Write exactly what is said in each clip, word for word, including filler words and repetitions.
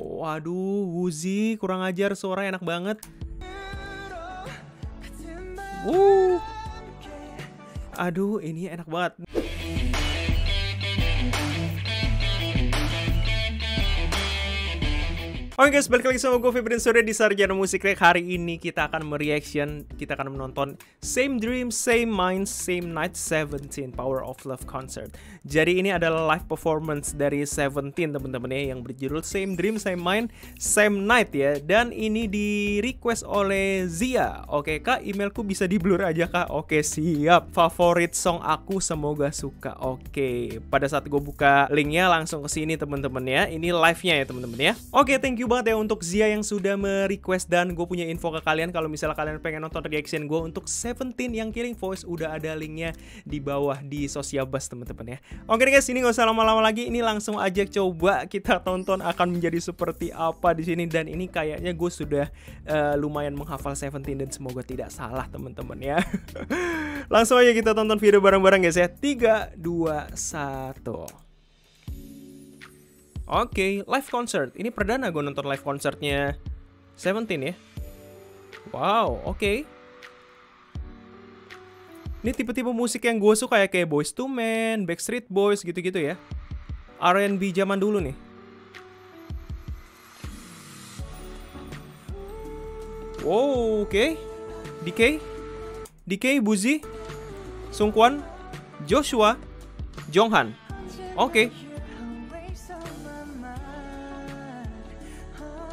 Waduh, Woozi kurang ajar, suaranya enak banget. Wuh. Aduh, ini enak banget. Oke guys, balik lagi sama gue Febrian Surya di Sarjana Musik React. Hari ini kita akan mereaction, kita akan menonton Same Dream, Same Mind, Same Night, Seventeen, Power of Love Concert. Jadi ini adalah live performance dari Seventeen temen-temennya yang berjudul Same Dream, Same Mind, Same Night ya. Dan ini di request oleh Zia. Oke kak, emailku bisa di blur aja kak? Oke siap, favorit song aku semoga suka. Oke, pada saat gue buka linknya langsung ke sini temen-temennya. Ini live-nya ya temen-temennya. Oke, thank you banget ya untuk Zia yang sudah merequest, dan gue punya info ke kalian kalau misalnya kalian pengen nonton reaction gue untuk Seventeen yang Killing Voice, udah ada linknya di bawah di Sosiabas teman-teman ya. Oke guys, ini gak usah lama-lama lagi, ini langsung aja coba kita tonton akan menjadi seperti apa di sini. Dan ini kayaknya gue sudah uh, lumayan menghafal Seventeen dan semoga tidak salah teman-teman ya. Langsung aja kita tonton video bareng-bareng guys ya. Tiga dua satu. Oke, okay, live concert. Ini perdana gue nonton live concertnya Seventeen ya. Wow, oke. Okay. Ini tipe-tipe musik yang gue suka ya, kayak Boyz two Men, Backstreet Boys gitu-gitu ya. R and B zaman dulu nih. Wow, oke. Okay. D K, D K, Woozi, Sungkwan, Joshua, Jonghan. Oke. Okay.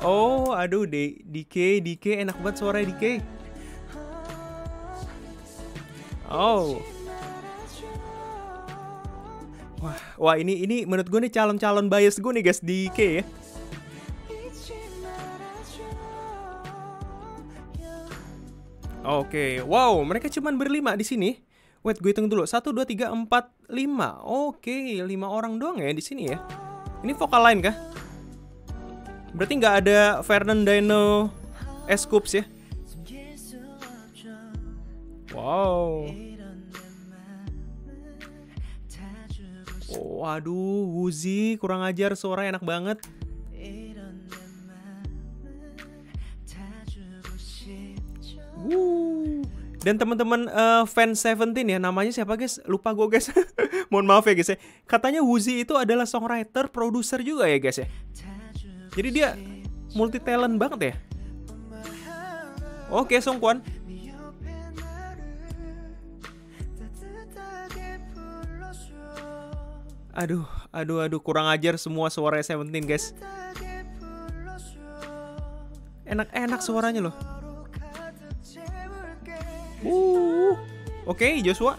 Oh, aduh, D DK, DK, enak banget suaranya D K. Oh. Wah, wah ini ini menurut gue nih calon-calon bias gue nih guys, D K ya. Oke, okay. Wow, mereka cuman berlima di sini. Wait, gue hitung dulu. satu, dua, tiga, empat, lima. Oke, lima orang doang ya di sini ya. Ini vokal line kah? Berarti nggak ada Vernon, Dino, S.Coups ya? Wow. Waduh, Woozi kurang ajar, suaranya enak banget. Woo. Dan teman-teman uh, fans Seventeen ya, namanya siapa guys? Lupa gue guys. Mohon maaf ya guys ya. Katanya Woozi itu adalah songwriter, produser juga ya guys ya. Jadi dia multi talent banget ya. Oke, okay, Sungkwan. Aduh, aduh, aduh, kurang ajar semua suara Seventeen guys. Enak-enak suaranya loh. Uh, oke, okay, Joshua.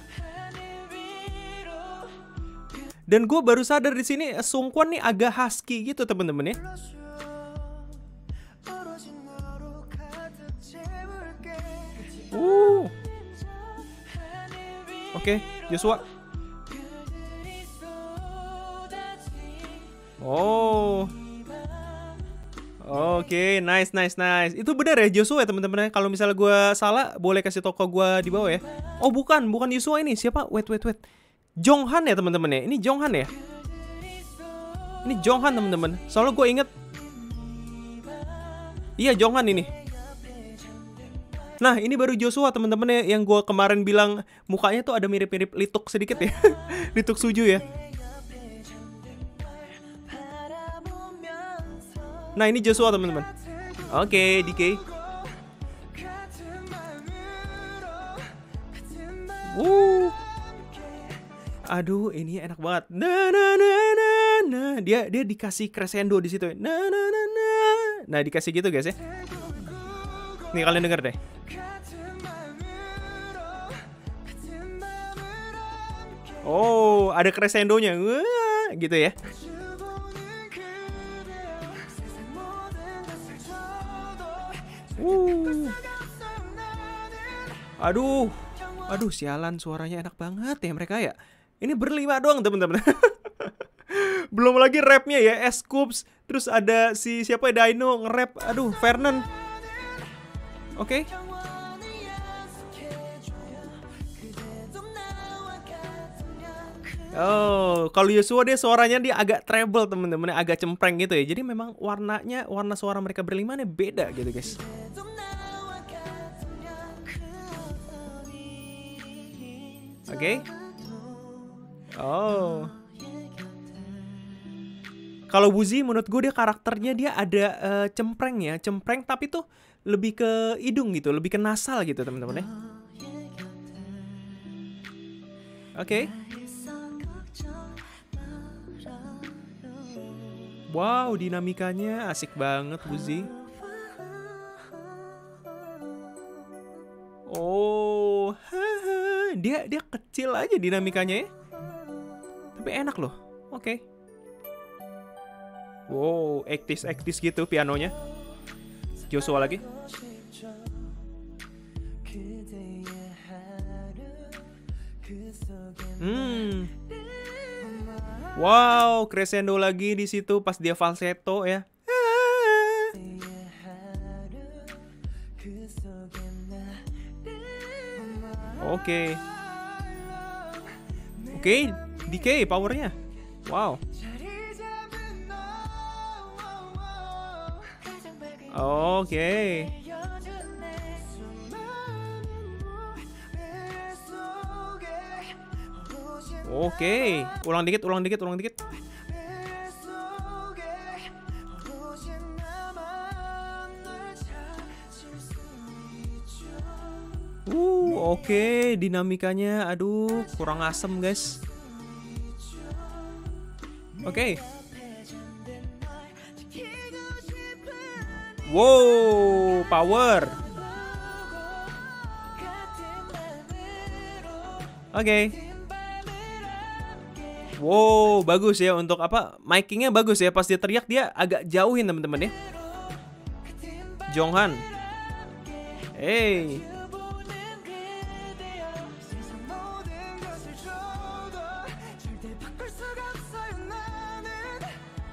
Dan gue baru sadar di sini Sungkwan nih agak husky gitu temen-temen ya. Uh. Oke, okay, Joshua. Oh. Oke, okay, nice, nice, nice. Itu benar ya Joshua ya temen-temen. Kalau misalnya gue salah, boleh kasih toko gue di bawah ya. Oh bukan, bukan Joshua ini. Siapa? Wait, wait, wait. Jonghan ya teman-teman ya, ini Jonghan ya, ini Jonghan teman-teman. Soalnya gue inget, iya Jonghan ini. Nah ini baru Joshua teman-teman ya, yang gue kemarin bilang mukanya tuh ada mirip-mirip Lituk sedikit ya, Lituk Suju ya. Nah ini Joshua teman-teman. Oke, okay, D K. Wuh. Aduh, ini enak banget. Nah, nah, nah, nah, nah. Dia dia dikasih crescendo di situ. Nah, nah, nah, nah. Nah, dikasih gitu guys ya. Nih kalian denger deh. Oh, ada crescendonya. Wah, gitu ya. Uh. Aduh. Aduh, sialan suaranya enak banget ya mereka ya. Ini berlima doang temen-temen. Belum lagi rapnya ya, S.Coups. Terus ada si siapa ya, Dino nge-rap. Aduh, Vernon. Oke okay. Oh, kalau Yosua dia suaranya dia agak treble temen-temen, agak cempreng gitu ya. Jadi memang warnanya, warna suara mereka berlima nih beda gitu guys. Oke. Okay. Oh. Kalau Woozi menurut gue dia karakternya dia ada uh, cempreng ya, cempreng tapi tuh lebih ke hidung gitu, lebih ke nasal gitu temen-temen ya. Oke. Okay. Wow, dinamikanya asik banget, Woozi. Oh, haha. Dia dia kecil aja dinamikanya ya. Tapi enak loh. Oke. Okay. Wow, ektis-ektis gitu pianonya. Joshua lagi. Hmm. Wow, crescendo lagi di situ pas dia falsetto ya. Oke. Oke, decay powernya. Wow. Oke. Oke, ulang dikit, ulang dikit, ulang dikit. Uh, oke, okay. Dinamikanya, aduh, kurang asem guys. Oke. Okay. Wow, power. Oke. Okay. Wow, bagus ya untuk apa? Micingnya bagus ya, pas dia teriak dia agak jauhin temen-temen ya. Jonghan, hey.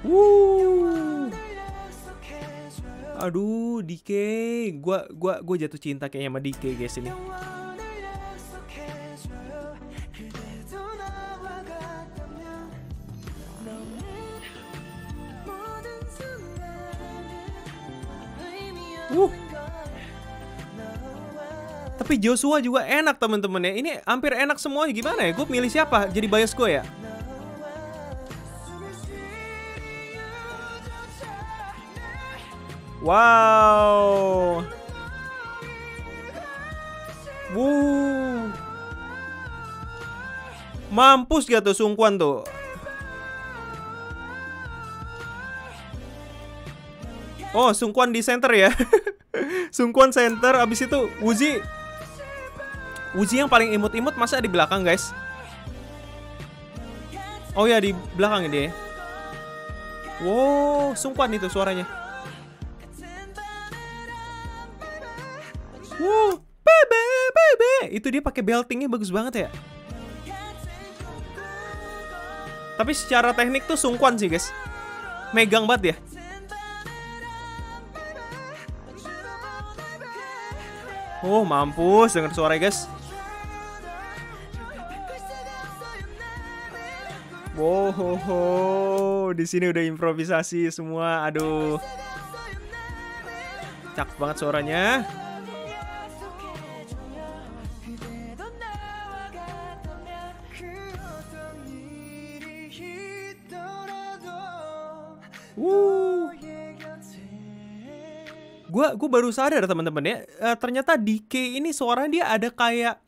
Woo. Aduh, D K, gua gua gua jatuh cinta kayaknya sama D K guys ini. Uh. Tapi Joshua juga enak temen-temen ya. Ini hampir enak semuanya. Gimana ya? Gue milih siapa? Jadi bias gue ya? Wow. Wuh. Mampus gak tuh sungkuan tuh. Oh, sungkuan di center ya. Sungkuan center, abis itu Woozi. Woozi yang paling imut-imut masa di belakang, guys. Oh ya, di belakang dia. Wow, sungkuan itu suaranya. Wow, baby, baby. Itu dia pakai beltingnya bagus banget ya. Tapi secara teknik tuh sungkuan sih, guys. Megang banget ya. Oh, mampus denger suara guys. Wow, ho, ho. Di sini udah improvisasi semua. Aduh. Cakep banget suaranya. Gua, gua baru sadar teman-teman ya, uh, ternyata D K ini suaranya dia ada kayak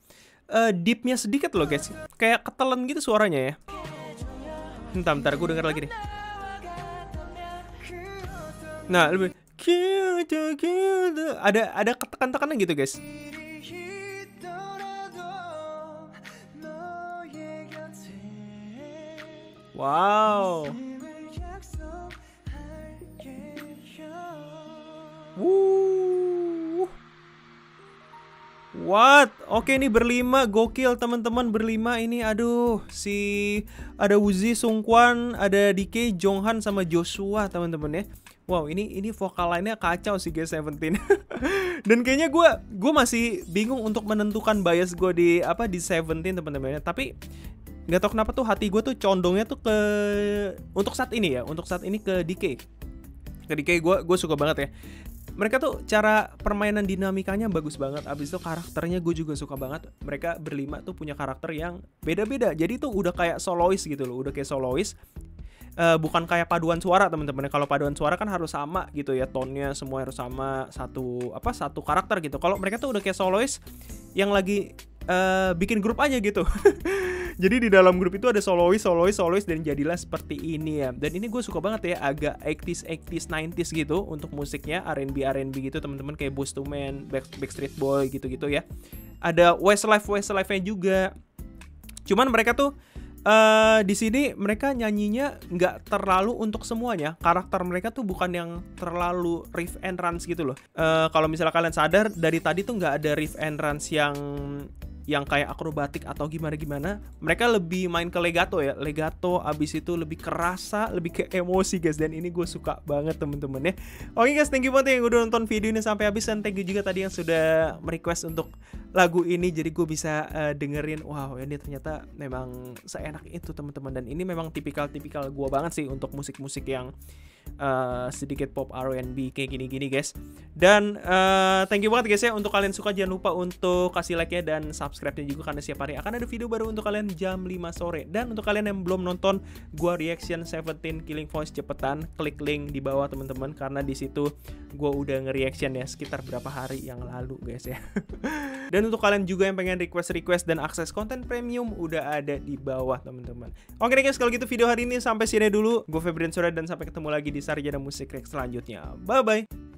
uh, deepnya sedikit loh guys, kayak ketelan gitu suaranya ya. Bentar, bentar, gua denger lagi nih. Nah, lebih ada ada ketekan-tekanan gitu guys. Wow. Wuh. What? Oke, ini berlima gokil teman-teman, berlima ini aduh si ada Woozi, Sungkwan, ada D K, Jonghan sama Joshua teman-teman ya. Wow, ini ini vokal lainnya kacau sih guys Seventeen. Dan kayaknya gue gue masih bingung untuk menentukan bias gue di apa di Seventeen teman-teman ya. Tapi Gak tau kenapa tuh hati gue tuh condongnya tuh ke, untuk saat ini ya, untuk saat ini ke D K. Ke D K gue gue suka banget ya. Mereka tuh cara permainan dinamikanya bagus banget. Abis itu karakternya gue juga suka banget. Mereka berlima tuh punya karakter yang beda-beda. Jadi tuh udah kayak solois gitu loh, udah kayak solois. Uh, bukan kayak paduan suara teman-teman. Kalau paduan suara kan harus sama gitu ya, tonnya semua harus sama, satu apa satu karakter gitu. Kalau mereka tuh udah kayak solois yang lagi uh, bikin grup aja gitu. Jadi di dalam grup itu ada solois, solois, solois dan jadilah seperti ini ya. Dan ini gue suka banget ya, agak eighties, eighties, nineties gitu untuk musiknya, R and B, R and B gitu teman-teman, kayak Boyz two Men, Back, Backstreet Boys gitu-gitu ya. Ada Westlife, Westlife-nya juga. Cuman mereka tuh Uh, di sini mereka nyanyinya nggak terlalu untuk semuanya. Karakter mereka tuh bukan yang terlalu riff and runs gitu loh. Uh, kalau misalnya kalian sadar dari tadi tuh nggak ada riff and runs yang yang kayak akrobatik atau gimana-gimana. Mereka lebih main ke legato ya, legato. Abis itu lebih kerasa, lebih ke emosi guys. Dan ini gue suka banget temen-temen ya. Oke guys, thank you banget yang udah nonton video ini sampai habis, dan thank you juga tadi yang sudah merequest untuk lagu ini, jadi gue bisa uh, dengerin. Wow, ini ternyata memang seenak itu teman-teman, dan ini memang tipikal-tipikal gue banget sih untuk musik-musik yang uh, sedikit pop R and B kayak gini-gini guys. Dan uh, thank you banget guys ya, untuk kalian suka jangan lupa untuk kasih like-nya dan subscribe-nya juga, karena setiap hari akan ada video baru untuk kalian jam lima sore. Dan untuk kalian yang belum nonton gue reaction Seventeen Killing Voice, cepetan klik link di bawah teman-teman, karena di situ gue udah nge-reaction ya sekitar berapa hari yang lalu guys ya. Dan Dan untuk kalian juga yang pengen request-request dan akses konten premium, udah ada di bawah teman-teman. Oke guys, kalau gitu video hari ini sampai sini dulu. Gue Febrian Surya, dan sampai ketemu lagi di Sarjana Musik React selanjutnya. Bye-bye!